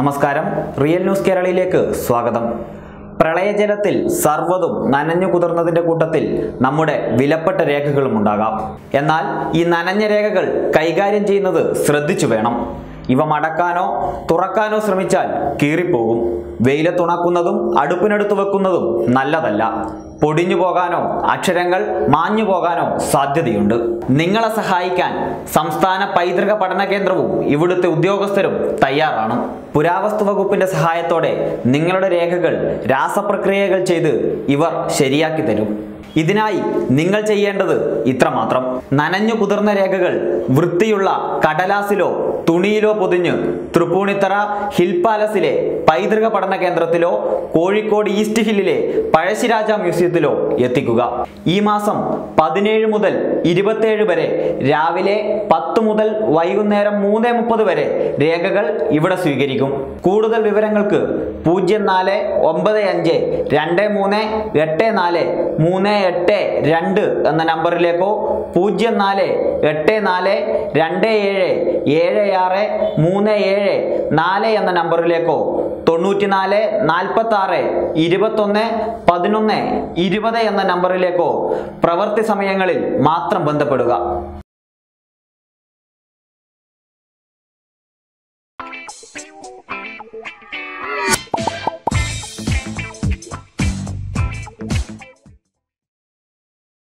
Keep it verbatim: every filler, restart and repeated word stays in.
Namaskaram, Real News Kerala Lake, Swagadam. Pralayajatil, Sarvadum, Nananu Kudanadinda Kutatil, Namude, Vilapata Rekakal Mundaga. Enal, in Nananya Rekakal, Kaigarian Jinadu, Sradichuvenam. Iva Madakano, Turakano Sramichal, Kiripogum, Vela Tunakunadum, Adupinatuvakunadum, Naladala. Podinu Bogano, Acherangal, Manu Bogano, Sajadiundu, Ningala Sahaikan, Samstana Paitraka Patana Kendru, Ivudu Udiogasterum, Tayarano, Puravastavakupinda Sahayatode, Ningala Rekagal, Rasa Prakregal Chedu, Ivar Sheriakiteru. Idinai, Ningal Chayendadu, Itramatram, Nananu Kudarna Rekagal, Vrutiula, Katalasilo, Tunilo Podinu, Trupunitara, Hilpalasile, Paitraka Patana Kendratilo, Korikod East Hillile, Parashiraja Museum. Yetikuga E Masam Padinari Mudal Idibate Bere Ravile Patu Mudal Vayunera Mudem Padovere Regagal Ivada Sugericum Kudal Viverangalku Pujan Nale Ombade Anje Rande Mune Vete Nale Mune Ete Randu and the number Lepo Pujan Nale Vete Nale Rande Ere Ere Yare Mune Ere Nale and the number Lepo Tonutinale Nalpatare Idibatone Padinone Idibada and the number Leko, Pravarti Samayangalil, Matram Bandapaduga.